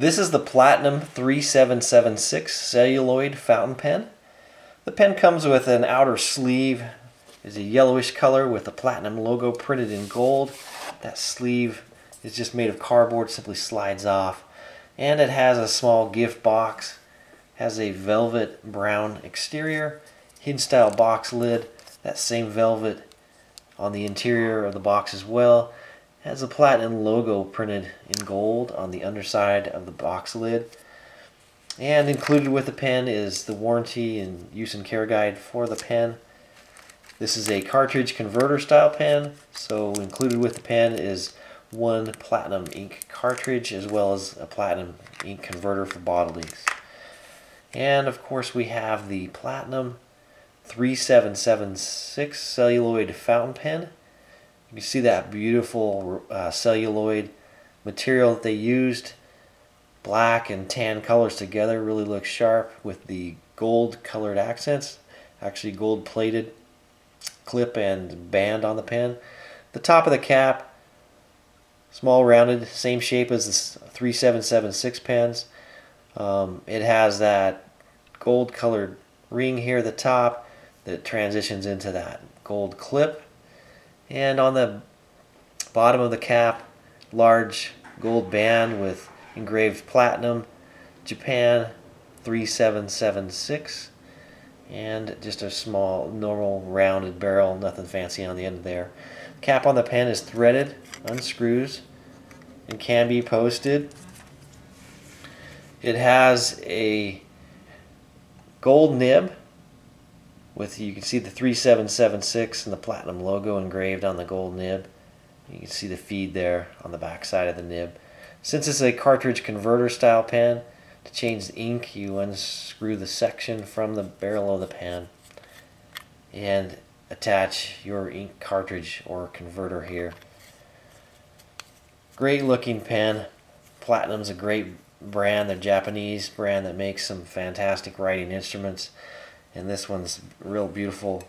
This is the Platinum 3776 celluloid fountain pen. The pen comes with an outer sleeve. It's a yellowish color with the Platinum logo printed in gold. That sleeve is just made of cardboard, simply slides off. And it has a small gift box. Has a velvet brown exterior, hidden style box lid, that same velvet on the interior of the box as well. Has a Platinum logo printed in gold on the underside of the box lid. And included with the pen is the warranty and use and care guide for the pen. This is a cartridge converter style pen, so included with the pen is one Platinum ink cartridge as well as a Platinum ink converter for bottle inks. And of course we have the Platinum 3776 celluloid fountain pen. You can see that beautiful celluloid material that they used. Black and tan colors together really look sharp with the gold colored accents, actually gold plated clip and band on the pen. The top of the cap, small rounded, same shape as the 3776 pens. It has that gold colored ring here at the top that transitions into that gold clip. And on the bottom of the cap, large gold band with engraved Platinum, Japan 3776. And just a small, normal rounded barrel, nothing fancy on the end there. Cap on the pen is threaded, unscrews, and can be posted. It has a gold nib with, you can see the 3776 and the Platinum logo engraved on the gold nib. You can see the feed there on the back side of the nib. Since it's a cartridge converter style pen, to change the ink you unscrew the section from the barrel of the pen and attach your ink cartridge or converter here. Great looking pen. Platinum's a great brand. They're a Japanese brand that makes some fantastic writing instruments, and this one's a real beautiful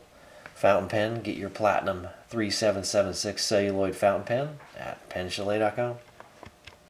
fountain pen. Get your Platinum 3776 celluloid fountain pen at PenChalet.com.